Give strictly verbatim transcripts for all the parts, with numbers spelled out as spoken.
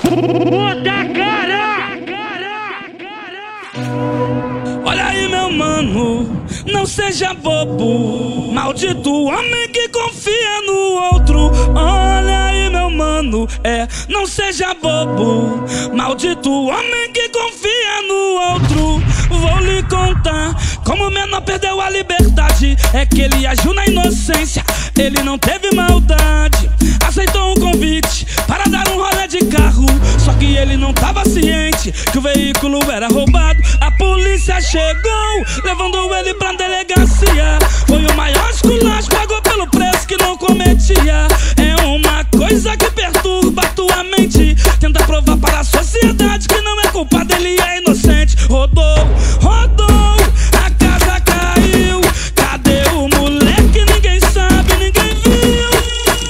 Puta cara! Olha aí, meu mano, não seja bobo, maldito homem que confia no outro. Olha aí, meu mano, é, não seja bobo, maldito homem que confia no outro. Vou lhe contar como o menor perdeu a liberdade. É que ele agiu na inocência, ele não teve maldade. Aceitou o convite para dar um rolê de carro, só que ele não tava ciente que o veículo era roubado. A polícia chegou, levando ele pra delegacia. Foi o maior esculacho, pagou pelo preço que não cometia. É uma coisa que perturba tua mente, tenta provar para a sociedade que não é culpa dele, é inocente. Rodou, rodou, a casa caiu. Cadê o moleque? Ninguém sabe, ninguém viu.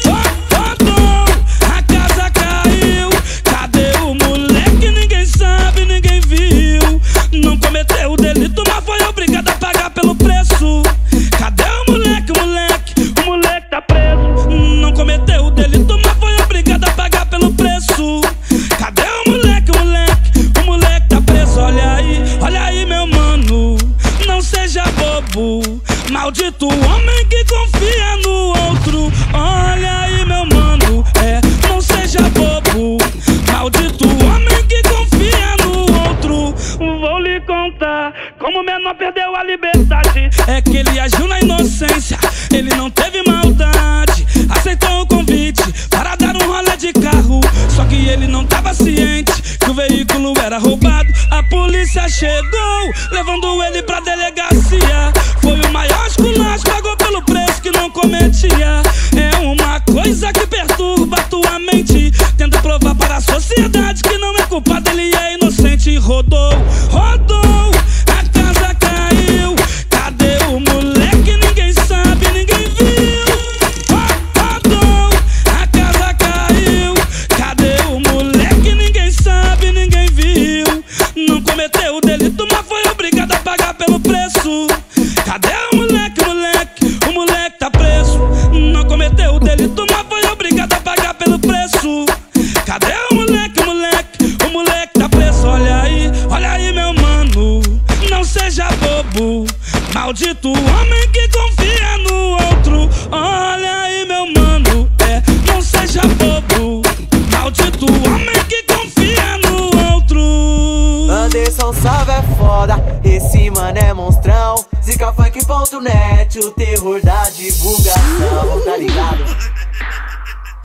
Rodou, a casa caiu. Cadê o moleque? Ninguém sabe, ninguém viu. Não cometeu o delito, mas foi obrigado a pagar pelo preço. Cadê o moleque, o moleque? O moleque tá preso. Não cometeu o delito, mas foi obrigado a pagar pelo preço. Cadê o moleque, o moleque? O moleque tá preso. Olha aí, olha aí, meu mano, não seja bobo, maldito homem que confia no outro. Olha aí, meu mano, é, não seja bobo, maldito homem que confia no outro. Vou lhe contar como o menor perdeu a liberdade. É que ele agiu na inocência, ele não teve maldade. Aceitou o convite para dar um rolê de carro, só que ele não tava ciente que o veículo era roubado. A polícia chegou, levando ele pra delegacia. Foi o maior esculacho, pagou pelo preço que não cometia. É uma coisa que perturba tua mente, tenta provar para a sociedade que não é culpado, ele é inocente. Rodou, rodou, a casa caiu. Cadê o moleque? Ninguém sabe, ninguém viu. Rodou, a casa caiu. Cadê o moleque? Ninguém sabe, ninguém viu. Não cometeu o delito, mas foi obrigado a pagar pelo preço. Cadê o moleque, moleque? O moleque tá preso. Não cometeu o delito, mas foi obrigado a pagar pelo preço. Cadê o moleque, moleque? O moleque tá preso. Olha aí, olha aí, meu mano, não seja bobo, maldito homem que confia no outro. Olha aí, meu mano, é, não seja bobo, maldito homem que confia no outro. Anderson Salve é foda, esse mano é monstrão. Zika Funk ponto net, o terror da divulgação, tá ligado?